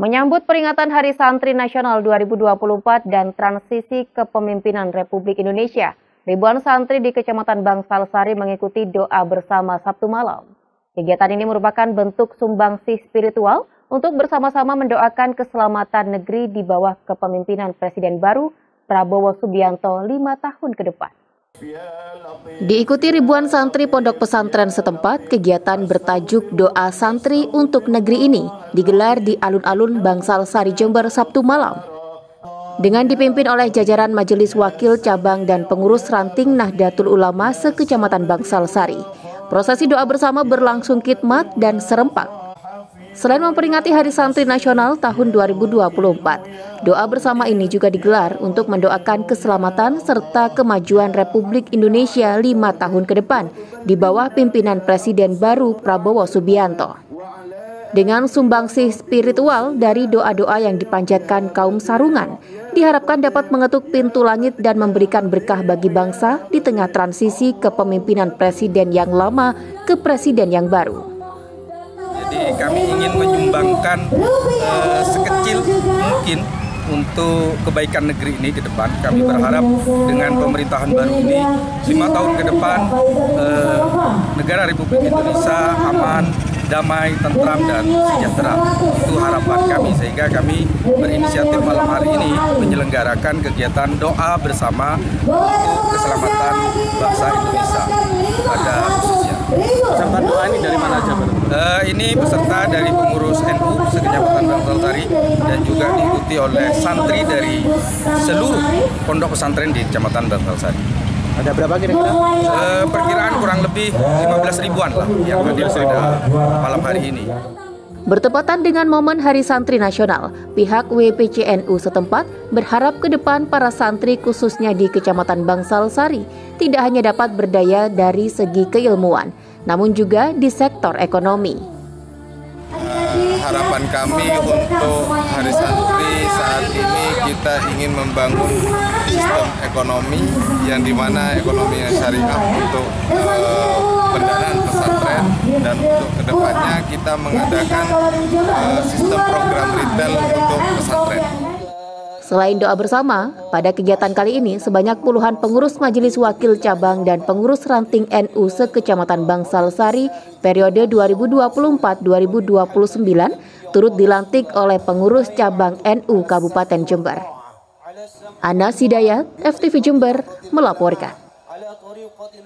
Menyambut peringatan Hari Santri Nasional 2024 dan transisi kepemimpinan Republik Indonesia, ribuan santri di Kecamatan Bangsal Sari mengikuti doa bersama Sabtu malam. Kegiatan ini merupakan bentuk sumbangsih spiritual untuk bersama-sama mendoakan keselamatan negeri di bawah kepemimpinan Presiden baru Prabowo Subianto 5 tahun ke depan. Diikuti ribuan santri pondok pesantren setempat, kegiatan bertajuk Doa Santri untuk Negeri Ini digelar di alun-alun Bangsal Sari Jember Sabtu malam. Dengan dipimpin oleh jajaran Majelis Wakil Cabang dan Pengurus Ranting Nahdlatul Ulama sekecamatan Bangsal Sari, prosesi doa bersama berlangsung khidmat dan serempak. Selain memperingati Hari Santri Nasional tahun 2024, doa bersama ini juga digelar untuk mendoakan keselamatan serta kemajuan Republik Indonesia 5 tahun ke depan di bawah pimpinan Presiden baru Prabowo Subianto. Dengan sumbangsih spiritual dari doa-doa yang dipanjatkan kaum Sarungan, diharapkan dapat mengetuk pintu langit dan memberikan berkah bagi bangsa di tengah transisi kepemimpinan Presiden yang lama ke Presiden yang baru. Jadi kami ingin menyumbangkan sekecil mungkin untuk kebaikan negeri ini ke depan. Kami berharap dengan pemerintahan baru ini 5 tahun ke depan negara Republik Indonesia aman, damai, tentram, dan sejahtera. Itu harapan kami, sehingga kami berinisiatif malam hari ini menyelenggarakan kegiatan doa bersama untuk keselamatan bangsa Indonesia pada khususnya. Peserta doa ini dari mana aja, Pak? Ini peserta dari pengurus NU sekecamatan Bangsal Sari dan juga diikuti oleh santri dari seluruh pondok pesantren di Kecamatan Bangsal Sari. Ada berapa kira-kira? Perkiraan kurang lebih 15 ribuan lah yang hadir pada malam hari ini. Bertepatan dengan momen Hari Santri Nasional, pihak WPCNU setempat berharap ke depan para santri khususnya di Kecamatan Bangsal Sari tidak hanya dapat berdaya dari segi keilmuan, namun juga di sektor ekonomi. Harapan kami untuk Hari Santri saat ini kita ingin membangun sistem ekonomi yang dimana ekonominya syariah untuk pendanaan pesantren, dan untuk kedepannya kita mengadakan sistem program retail untuk pesantren. Selain doa bersama, pada kegiatan kali ini sebanyak puluhan pengurus Majelis Wakil Cabang dan pengurus ranting NU sekecamatan Bangsal Sari periode 2024-2029 turut dilantik oleh pengurus cabang NU Kabupaten Jember. Ana Sidayat, FTV Jember melaporkan.